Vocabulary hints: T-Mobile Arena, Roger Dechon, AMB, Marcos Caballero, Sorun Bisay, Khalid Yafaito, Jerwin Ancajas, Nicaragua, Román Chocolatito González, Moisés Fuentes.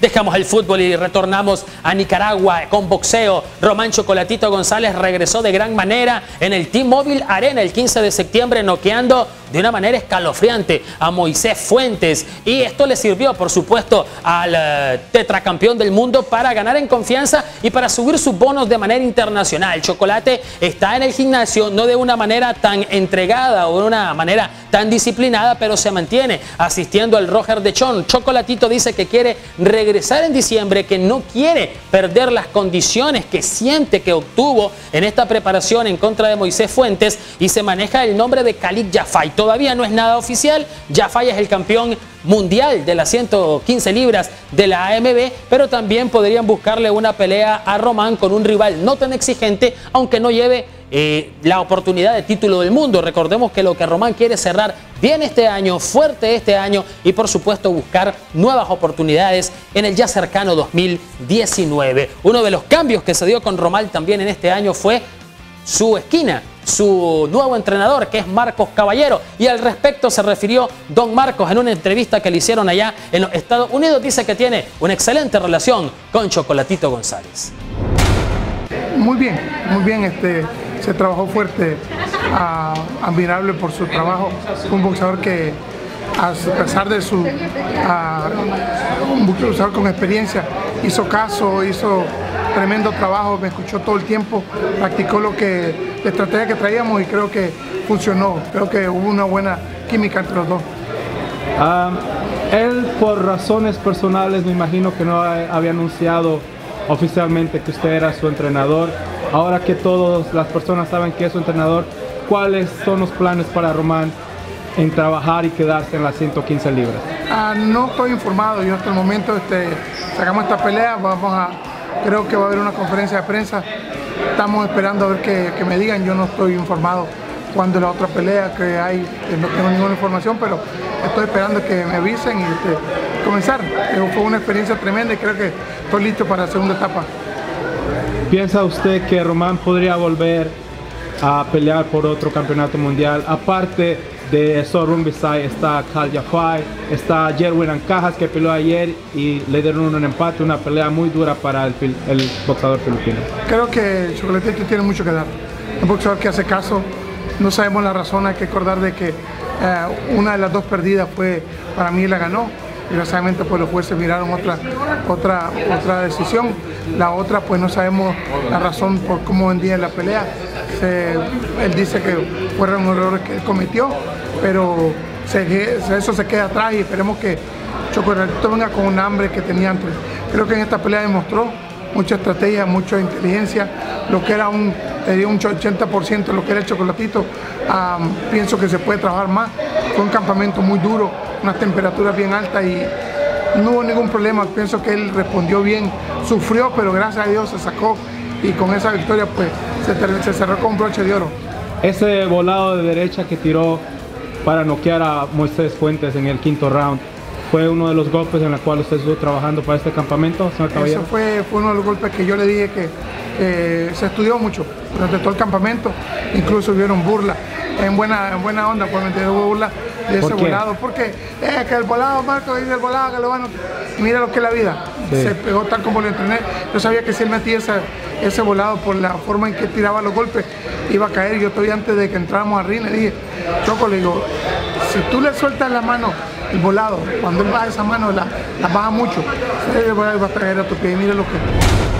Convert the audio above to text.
Dejamos el fútbol y retornamos a Nicaragua con boxeo. Román Chocolatito González regresó de gran manera en el T-Mobile Arena el 15 de septiembre, noqueando de una manera escalofriante a Moisés Fuentes. Y esto le sirvió, por supuesto, al tetracampeón del mundo para ganar en confianza y para subir sus bonos de manera internacional. Chocolate está en el gimnasio, no de una manera tan entregada o de una manera tan disciplinada, pero se mantiene asistiendo al Roger Dechon. Chocolatito dice que quiere regresar en diciembre, que no quiere perder las condiciones que siente que obtuvo en esta preparación en contra de Moisés Fuentes, y se maneja el nombre de Khalid Yafaito. Todavía no es nada oficial. Yafai es el campeón mundial de las 115 libras de la AMB, pero también podrían buscarle una pelea a Román con un rival no tan exigente, aunque no lleve la oportunidad de título del mundo. Recordemos que lo que Román quiere es cerrar bien este año, fuerte este año, y por supuesto buscar nuevas oportunidades en el ya cercano 2019. Uno de los cambios que se dio con Román también en este año fue su esquina, su nuevo entrenador, que es Marcos Caballero, y al respecto se refirió don Marcos en una entrevista que le hicieron allá en los Estados Unidos. Dice que tiene una excelente relación con Chocolatito González. Muy bien, se trabajó fuerte, admirable por su trabajo, un boxeador que a pesar de su un boxeador con experiencia, hizo caso, hizo tremendo trabajo, me escuchó todo el tiempo, practicó la estrategia que traíamos y creo que funcionó. Creo que hubo una buena química entre los dos. Él por razones personales, me imagino que no había anunciado oficialmente que usted era su entrenador. Ahora que todas las personas saben que es su entrenador, ¿cuáles son los planes para Román en trabajar y quedarse en las 115 libras? No estoy informado. Yo hasta el momento sacamos esta pelea, creo que va a haber una conferencia de prensa. Estamos esperando a ver que me digan. Yo no estoy informado cuando la otra pelea que hay, no tengo ninguna información, pero estoy esperando que me avisen y comenzar. Fue una experiencia tremenda y creo que estoy listo para la segunda etapa. ¿Piensa usted que Román podría volver a pelear por otro campeonato mundial? Aparte de Sorun Bisay está Khalid Yafaito, está Jerwin Ancajas, que peleó ayer y le dieron un empate, una pelea muy dura para el boxeador filipino. Creo que Chocolatito tiene mucho que dar, un boxeador que hace caso. No sabemos la razón, hay que acordar de que una de las dos perdidas fue, para mí la ganó, y desgraciadamente pues los jueces miraron otra decisión. La otra pues no sabemos la razón por cómo vendía la pelea. Él dice que fueron errores que él cometió, pero eso se queda atrás y esperemos que Chocolatito venga con un hambre que tenía antes. Creo que en esta pelea demostró mucha estrategia, mucha inteligencia, lo que era tenía un 80% de lo que era el Chocolatito. Pienso que se puede trabajar más. Fue un campamento muy duro, unas temperaturas bien altas y no hubo ningún problema. Pienso que él respondió bien, sufrió, pero gracias a Dios se sacó. Y con esa victoria pues se cerró con un broche de oro. Ese volado de derecha que tiró para noquear a Moisés Fuentes en el quinto round, ¿fue uno de los golpes en el cual usted estuvo trabajando para este campamento, señor Caballero? Eso fue uno de los golpes que yo le dije que se estudió mucho durante todo el campamento. Incluso hubieron burlas, en buena onda, cuando hubo burlas de ese volado, porque que el volado, Marco dice el volado, que lo van a... Mira lo que es la vida, sí. Se pegó tal como lo entrené. Yo sabía que si él metía ese volado por la forma en que tiraba los golpes, iba a caer. Yo estoy antes de que entráramos a ring, le dije, Choco, le digo, si tú le sueltas la mano, el volado, cuando él baja esa mano, la baja mucho, el volado va a caer a tu pie, mira lo que...